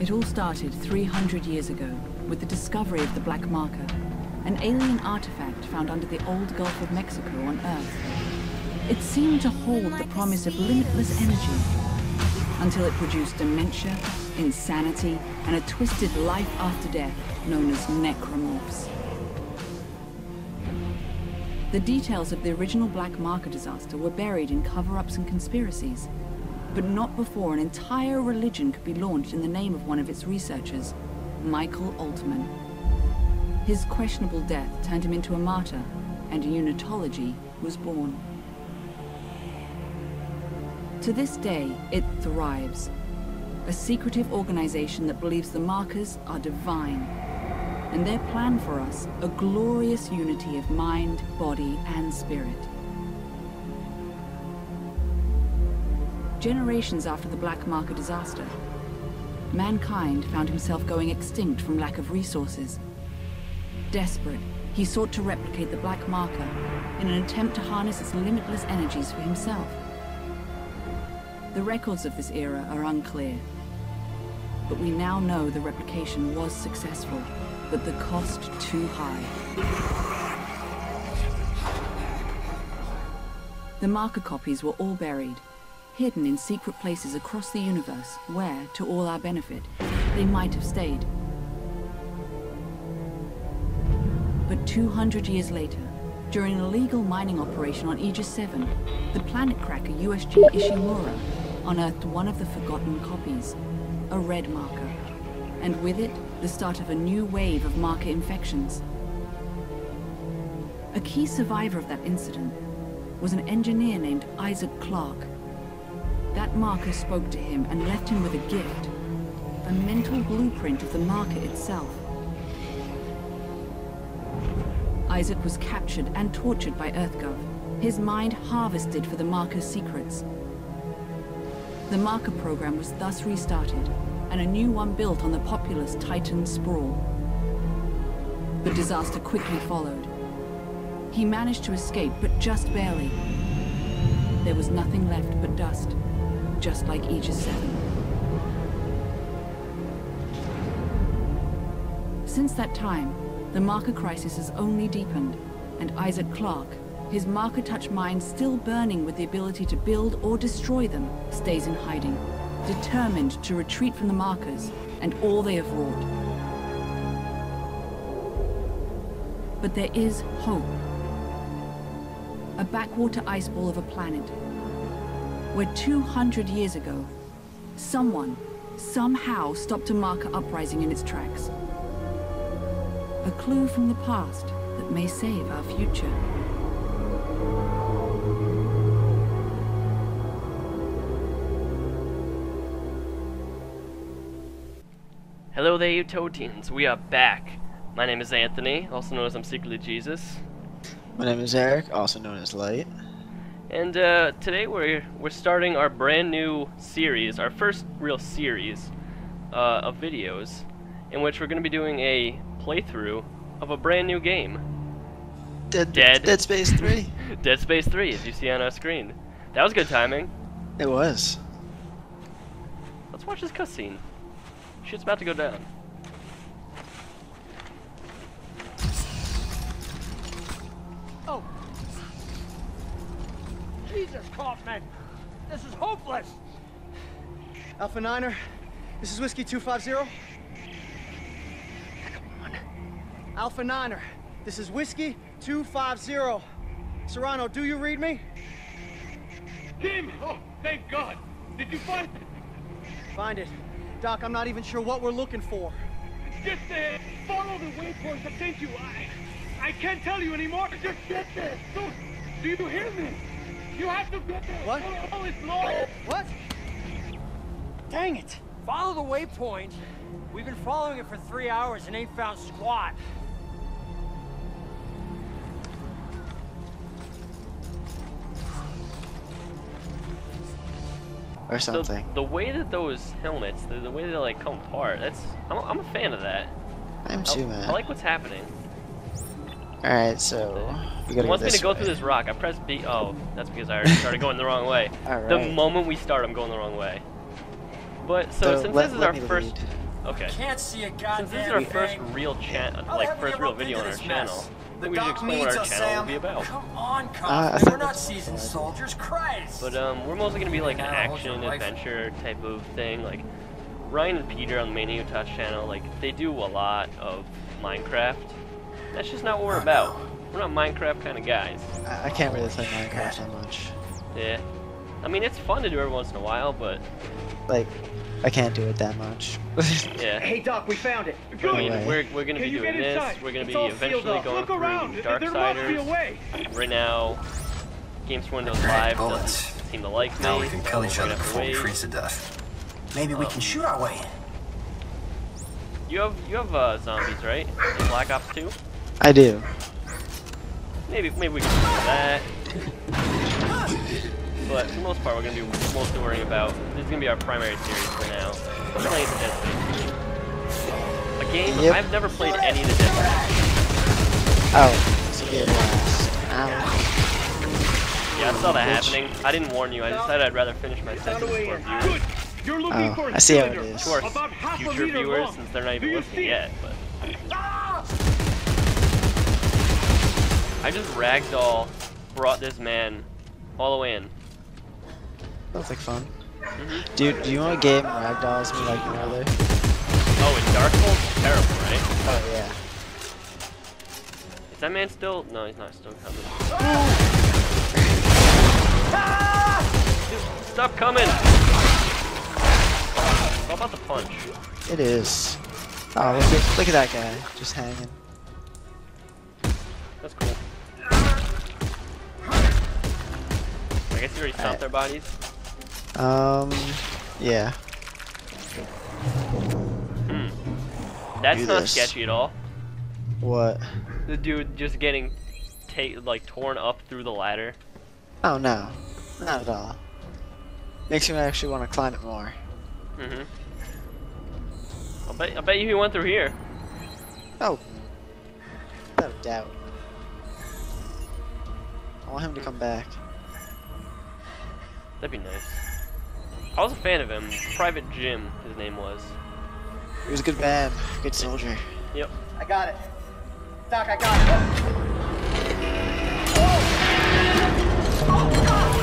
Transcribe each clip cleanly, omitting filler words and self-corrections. It all started 300 years ago with the discovery of the Black Marker, an alien artifact found under the old Gulf of Mexico on Earth. It seemed to hold the promise of limitless energy, until it produced dementia, insanity, and a twisted life after death known as Necromorphs. The details of the original Black Marker disaster were buried in cover-ups and conspiracies, but not before an entire religion could be launched in the name of one of its researchers, Michael Altman. His questionable death turned him into a martyr, and Unitology was born. To this day, it thrives. A secretive organization that believes the markers are divine. And their plan for us, a glorious unity of mind, body, and spirit. Generations after the Black Marker disaster, mankind found himself going extinct from lack of resources. Desperate, he sought to replicate the Black Marker in an attempt to harness its limitless energies for himself. The records of this era are unclear, but we now know the replication was successful, but the cost too high. The marker copies were all buried, hidden in secret places across the universe where, to all our benefit, they might have stayed. But 200 years later, during an illegal mining operation on Aegis 7, the planet cracker USG Ishimura unearthed one of the forgotten copies, a red marker, and with it, the start of a new wave of marker infections. A key survivor of that incident was an engineer named Isaac Clarke. That marker spoke to him and left him with a gift, a mental blueprint of the marker itself. Isaac was captured and tortured by EarthGov, his mind harvested for the marker's secrets. The marker program was thus restarted, and a new one built on the populous Titan sprawl. The disaster quickly followed. He managed to escape, but just barely. There was nothing left but dust, just like Aegis 7. Since that time, the marker crisis has only deepened, and Isaac Clarke, his marker-touch mind still burning with the ability to build or destroy them, stays in hiding, determined to retreat from the markers and all they have wrought. But there is hope. A backwater iceball of a planet, where 200 years ago, someone, somehow stopped a marker uprising in its tracks. A clue from the past that may save our future. Hello there, you Toadteens. We are back. My name is Anthony, also known as I'm Secretly Jesus. My name is Eric, also known as Light. And today we're starting our brand new series, our first real series of videos, in which we're going to be doing a playthrough of a brand new game. Dead Space 3. Dead Space 3, as you see on our screen. That was good timing. It was. Let's watch this cutscene. Shit's about to go down. Oh. Jesus, Kaufman. This is hopeless. Alpha Niner, this is Whiskey 250. Alpha Niner, this is Whiskey 250. Serrano, do you read me? Tim! Oh, thank God! Did you find it? Find it? Doc, I'm not even sure what we're looking for. Just follow the waypoint that sent you. I can't tell you anymore. Just get there! Do you hear me? You have to get there! What? All is lost! What? Dang it! Follow the waypoint? We've been following it for 3 hours and ain't found squat. Or something. The way that those helmets, the way they like come apart, that's I'm a fan of that. I'm too, man. I like what's happening. All right, so we gotta wants me to go through this rock. I press B. Oh, that's because I already started going the wrong way. All right. The moment we start, I'm going the wrong way. But so since this is our first Okay. Can't see a goddamn Since this is our first real first real video on our channel, I think we should explain what our channel will be about. Come on, we're not seasoned soldiers, Christ. But we're mostly gonna be like an action adventure type of thing. Like Ryan and Peter on the Mania Touch channel, like they do a lot of Minecraft. That's just not what we're about. We're not Minecraft kind of guys. I can't really play Minecraft that much. Yeah. I mean, it's fun to do every once in a while, but like, I can't do it that much. Yeah. Hey Doc, we found it. Good. I mean, we're gonna be doing this. We're gonna be eventually going through Darksiders. Right now, Games Windows Live doesn't seem to like me. Now we can kill each other before we freeze to death. Maybe we can shoot our way. You have zombies, right? In Black Ops 2. I do. Maybe we can do that. But for the most part, we're going to be mostly worrying about, this is going to be our primary series for now, playing the Destiny. A game, yep. I've never played any of the Destiny. Oh, it's a good one. Yeah, I saw that happening. I didn't warn you, I decided I'd rather finish my sentence before viewers. Oh, I see how it is. Of course, future viewers, since they're not even listening yet, but... I just ragdoll brought this man all the way in. Sounds like fun. Mm-hmm. Dude, do you want a game ragdolls me like another? Oh, and Dark Souls terrible, right? Oh, yeah. Is that man still? No, he's not still coming. Dude, stop coming! It's all about the punch. It is. Oh, look at that guy, just hanging. That's cool. I guess you already stopped their bodies. Yeah. Hmm. That's not sketchy at all. What? The dude just getting torn up through the ladder. Oh no, not at all. Makes me actually want to climb it more. Mm-hmm. I bet you he went through here. Oh. Without a doubt. I want him to come back. That'd be nice. I was a fan of him. Private Jim, his name was. He was a good man, good soldier. Yep. I got it. Doc, I got it. Oh! Oh God!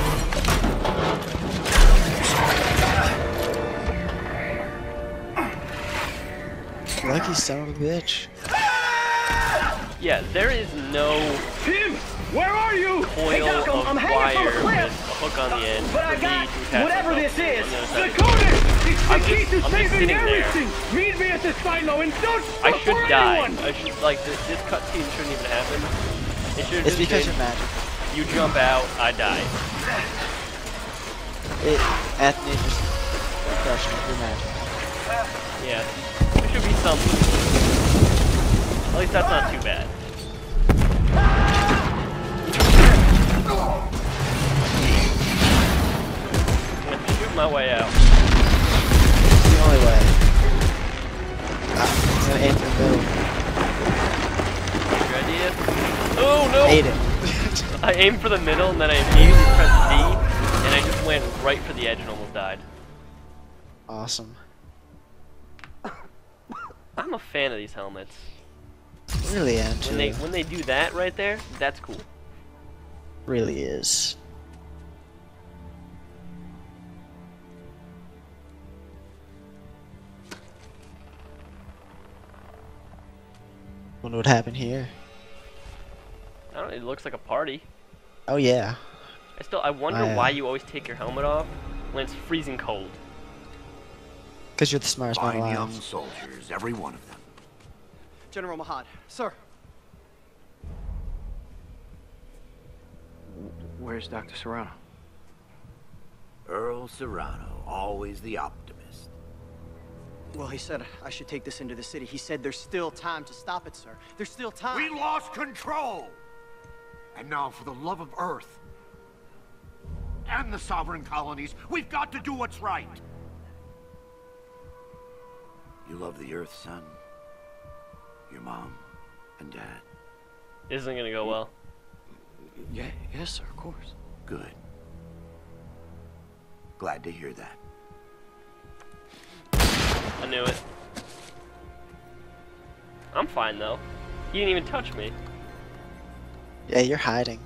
Lucky son of a bitch. Yeah, there is no. Pim! Where are you? Hey Doc, I'm hanging from a cliff. Hook on the end. But I got whatever this is. The codex. It's the key to saving everything. Meet me at the silo and don't stop for anyone. I should like this cutscene shouldn't even happen. It should. It's because you're magic. You jump out, I die. Anthony just crushed me. You're magic. Yeah, there should be something. At least that's not too bad. My way out. It's the only way. Ah, it's an ancient build. Good idea. Oh no! Ate it. I aimed for the middle and then I immediately pressed D and I just went right for the edge and almost died. Awesome. I'm a fan of these helmets. Really, actually. When they do that right there, that's cool. Really is. Wonder what happened here. I don't know, it looks like a party. Oh yeah. I wonder why you always take your helmet off when it's freezing cold. Because you're the smartest man alive. Young soldiers, every one of them. General Mahad, sir. Where's Dr. Serrano? Earl Serrano, always the optimist. Well, he said I should take this into the city. He said there's still time to stop it, sir. There's still time. We lost control! And now, for the love of Earth and the sovereign colonies, we've got to do what's right. You love the Earth, son. Your mom and dad. This isn't gonna go well. Yeah, yes, sir, of course. Good. Glad to hear that. I knew it. I'm fine though. You didn't even touch me. Yeah, you're hiding.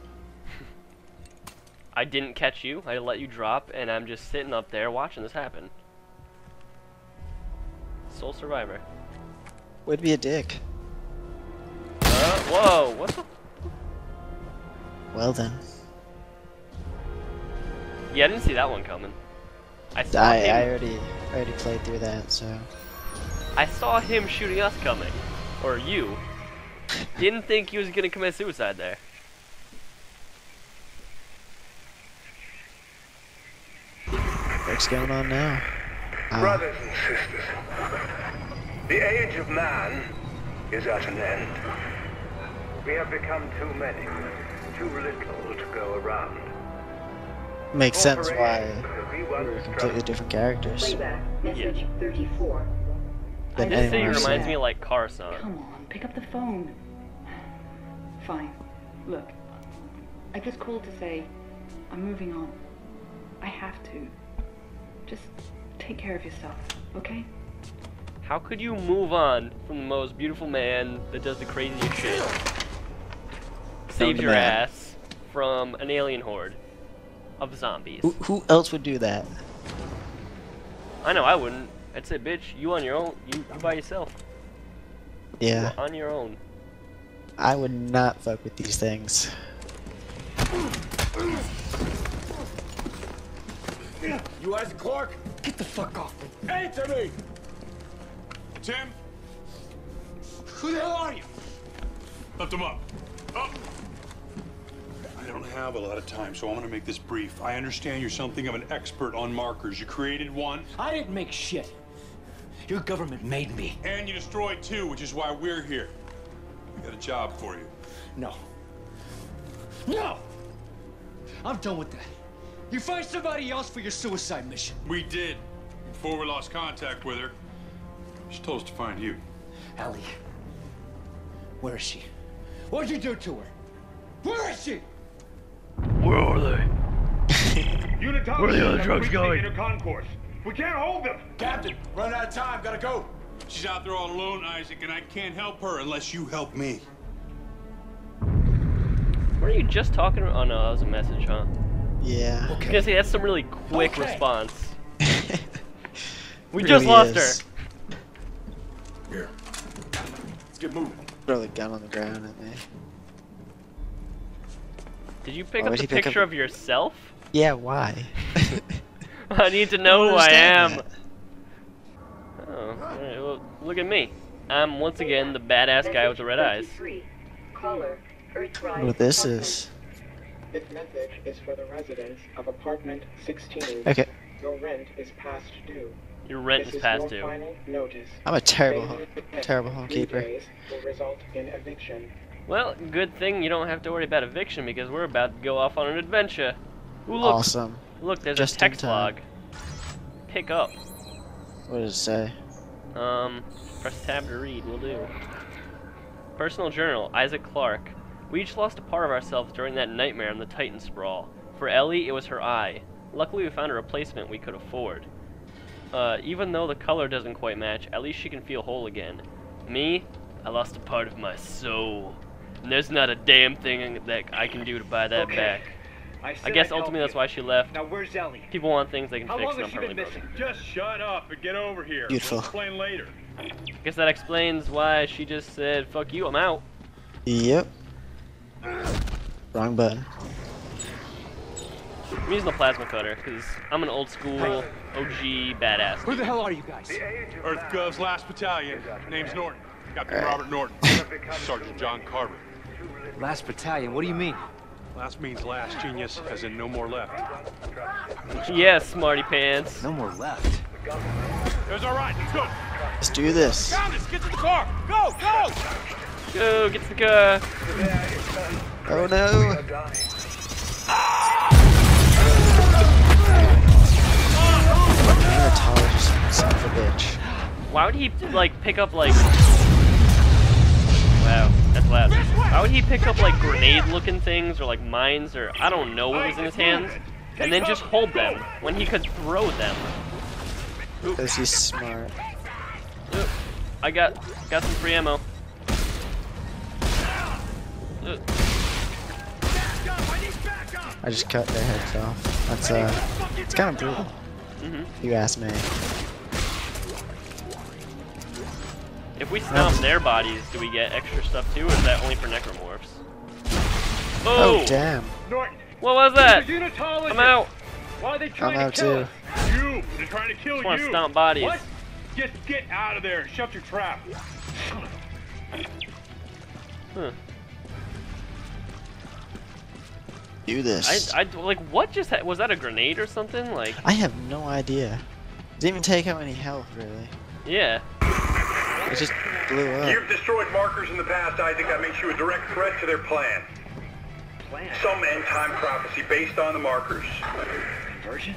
I didn't catch you. I let you drop, and I'm just sitting up there watching this happen. Sole survivor. Would be a dick. Whoa! What the? Well then. Yeah, I didn't see that one coming. I saw him. I already played through that, so. I saw him shooting us coming, or you. Didn't think he was gonna commit suicide there. What's going on now? Brothers and sisters, the age of man is at an end. We have become too many, too little to go around. Makes sense why we were completely different characters. Playback, message 34. This thing reminds me of like Carson. Come on, pick up the phone. Fine. Look, I just called to say I'm moving on. I have to. Just take care of yourself, okay? How could you move on from the most beautiful man that does the craziest shit? Saves your ass from an alien horde of zombies. Who else would do that? I know I wouldn't. I'd say, bitch, you on your own. You by yourself. Yeah. You're on your own. I would not fuck with these things. You Isaac Clarke? Get the fuck off me. Hey, Timmy! Tim? Who the hell are you? Lift him up. Up! I don't have a lot of time, so I'm gonna make this brief. I understand you're something of an expert on markers. You created one. I didn't make shit. Your government made me. And you destroyed two, which is why we're here. We got a job for you. No. No! I'm done with that. You find somebody else for your suicide mission. We did, before we lost contact with her. She told us to find you. Ellie, where is she? What'd you do to her? Where is she? Where are they? Unitology. Where are the other trucks going? We can't hold them. Captain, run out of time, gotta go. She's out there all alone, Isaac, and I can't help her unless you help me. Weren't you just talking? Oh no, that was a message, huh? Yeah. Okay. I was gonna say, that's some really quick response. We really just lost her. Here. Let's get moving. Throw the gun on the ground at me. Did you pick up the picture of yourself? Yeah, why? I need to know who I am. That. Oh, all right, well, look at me. I'm once again the badass guy with the red eyes. What this is. This message is for the residents of apartment 16. Okay. Your rent is past due. Your rent is past due. I'm a terrible homekeeper. Will result in eviction. Well, good thing you don't have to worry about eviction because we're about to go off on an adventure. Ooh, look. Awesome. Look, there's just a text log. Pick up. What does it say? Press tab to read. Will do. Personal journal. Isaac Clarke. We each lost a part of ourselves during that nightmare on the Titan sprawl. For Ellie, it was her eye. Luckily, we found a replacement we could afford. Even though the color doesn't quite match, at least she can feel whole again. Me, I lost a part of my soul. And there's not a damn thing that I can do to buy that back. I guess ultimately that's why she left. Now where's Ellie? People want things they can fix. How long has she been missing? Just shut up and get over here. Beautiful. We'll explain later. I guess that explains why she just said, fuck you, I'm out. Yep. Wrong button. I'm using the plasma cutter because I'm an old school OG badass. Who the hell are you guys? EarthGov's last battalion. Name's Norton. Captain Robert Norton. Sergeant John Carver. Last battalion? What do you mean? Last means last, genius, as in no more left. Yes, smarty pants. No more left. It was alright, let's go. Let's do this. Get to the car. Go, go! Go, get to the car. Oh no. Unitologist, son of a bitch. Why would he, like, pick up, like... Wow, that's loud. Why would he pick up, like, grenade-looking things or, like, mines or... I don't know what was in his hands. And then just hold them when he could throw them. Because he's smart. I got some free ammo. it. I just cut their heads off. That's it's kind of brutal. If you ask me. If we stomp their bodies, do we get extra stuff too, or is that only for Necromorphs? Oh, oh damn! What was that? I'm out. Why are they trying to kill us? You! They're trying to kill you! I want to stomp bodies. What? Just get out of there! Shut your trap! Huh. Do this. I like what just was that a grenade or something? Like I have no idea. Didn't even take out any health really. Yeah. It just blew up. You've destroyed markers in the past. I think that makes you a direct threat to their plan. Some end time prophecy based on the markers. Convergence?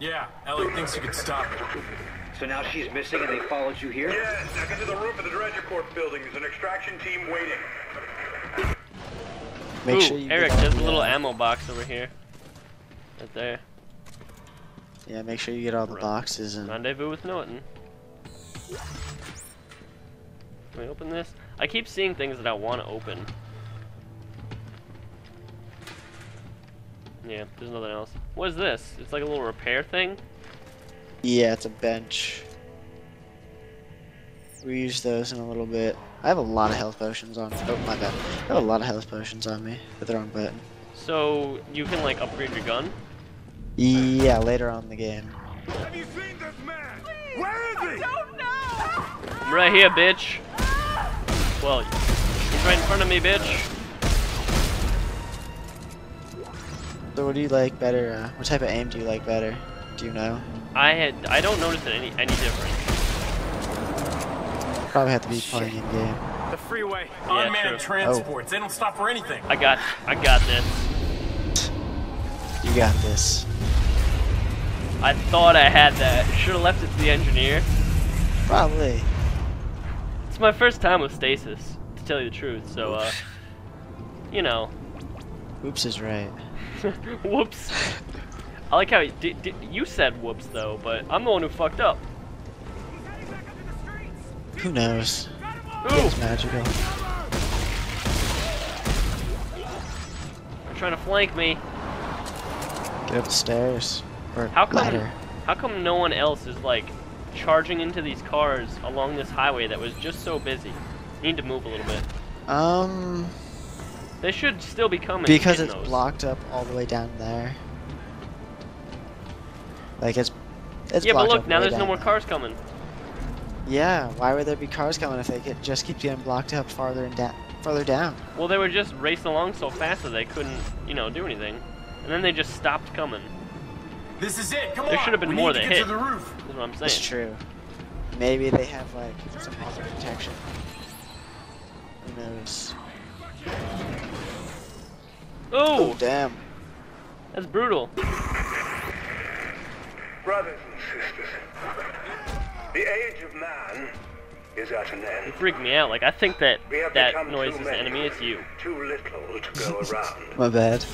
Yeah, Ellie thinks you could stop it. So now she's missing and they followed you here? Yes, I got to the roof of the Dredger Corp building. There's an extraction team waiting. Make sure you Eric, there's a little ammo box over here. Right there. Yeah, make sure you get all the boxes and... Rendezvous with Norton. Can we open this? I keep seeing things that I want to open. Yeah, there's nothing else. What is this? It's like a little repair thing? Yeah, it's a bench. We use those in a little bit. I have a lot of health potions on me. Oh, my bad. I have a lot of health potions on me. But they're on button. So, you can, like, upgrade your gun? Yeah, later on in the game. Have you seen this man? Please, where is he? I don't know! I'm right here, bitch. Well, he's right in front of me, bitch. So what do you like better? What type of aim do you like better? Do you know? I don't notice any difference. Probably have to be playing in game. The freeway, unmanned transports. They don't stop for anything. I got this. You got this. I thought I had that. Should have left it to the engineer. Probably. It's my first time with Stasis, to tell you the truth. So, you know. Oops is right. Whoops. I like how you said whoops though, but I'm the one who fucked up. Who knows? It's magical. They're trying to flank me. Get up the stairs. Or ladder. How come no one else is like charging into these cars along this highway that was just so busy? Need to move a little bit. They should still be coming. Because it's blocked up all the way down there. Like it's yeah, but look, now there's no more cars coming. Yeah, why would there be cars coming if they just keep getting blocked up farther and farther down? Well, they were just racing along so fast that they couldn't, you know, do anything, and then they just stopped coming. This is it. Come on. There should have been more that hit. Is what I'm saying. It's true. Maybe they have like some other protection. Who knows? Oh damn! That's brutal. Brothers and sisters, the age of man is at an end. It freaked me out. Like I think that noise is the enemy. It's you. Too little to go around. My bad.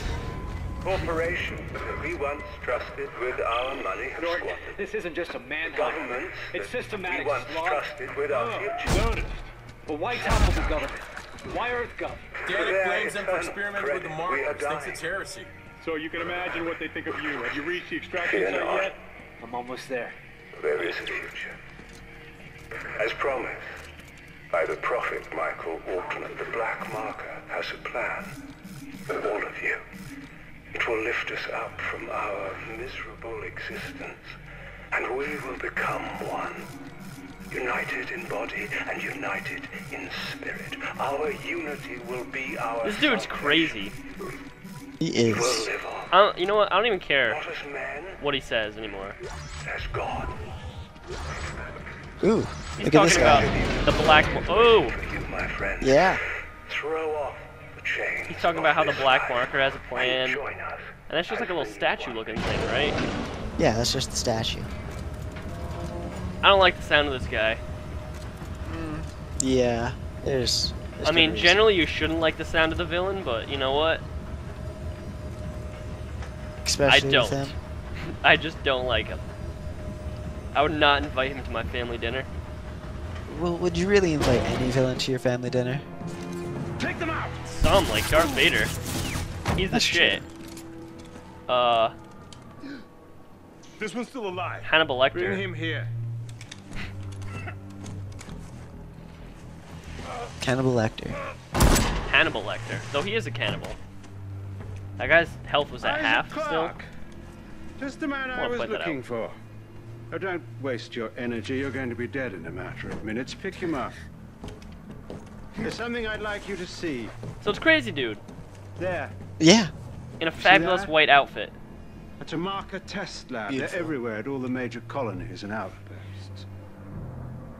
Corporations that we once trusted with our money have squandered. This isn't just a manhunt. It's systematic. We once trusted with our future. But why topple the government? Why EarthGov? Derek blames them for experimenting with the markers. Thinks it's heresy. So you can imagine what they think of you. Have you reached the extraction site yet? I'm almost there. There is a future. As promised by the prophet Michael Auckland, the Black Marker has a plan for all of you. It will lift us up from our miserable existence, and we will become one. United in body and united in spirit. Our unity will be our... This dude's crazy. He is. You know what? I don't even care what he says anymore. Ooh, he's talking about the black... Oh! Yeah. He's talking about how the black marker has a plan. And that's just like a little statue looking thing, right? Yeah, that's just the statue. I don't like the sound of this guy. Yeah, there's I mean, generally you shouldn't like the sound of the villain, but you know what? Especially I don't. With him. I just don't like him. I would not invite him to my family dinner. Well, would you really invite any villain to your family dinner? Take them out. Sound like Darth Vader. He's the shit. This one's still alive. Hannibal Lecter. Bring him here. Cannibal Lecter. Hannibal Lecter. Though he is a cannibal. That guy's health was at half still. Just the man I was looking for. Oh, don't waste your energy. You're going to be dead in a matter of minutes. Pick him up. There's something I'd like you to see. So it's crazy, dude. There. Yeah. In a fabulous white outfit. That's a marker test lab. Beautiful. They're everywhere at all the major colonies and outposts.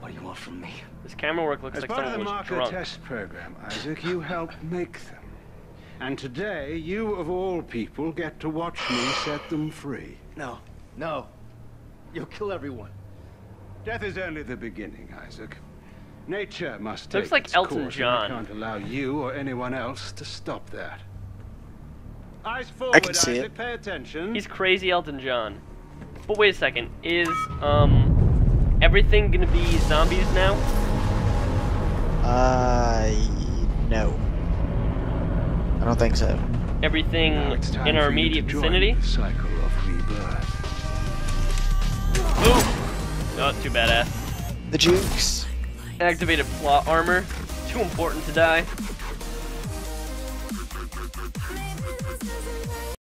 What do you want from me? This camera work looks like someone was drunk. As part of the marker test program, Isaac, you helped make them. And today, you of all people get to watch me set them free. No, no. You'll kill everyone. Death is only the beginning, Isaac. Nature must take its course. Looks like Elton John. I can't allow you or anyone else to stop that. Eyes forward, I can see Isaac. It. Pay attention. He's crazy Elton John. But wait a second. Is everything gonna be zombies now? No. I don't think so. Everything in our immediate vicinity? Cycle of rebirth. Boom! Not too badass. The jukes. Activated plot armor. Too important to die.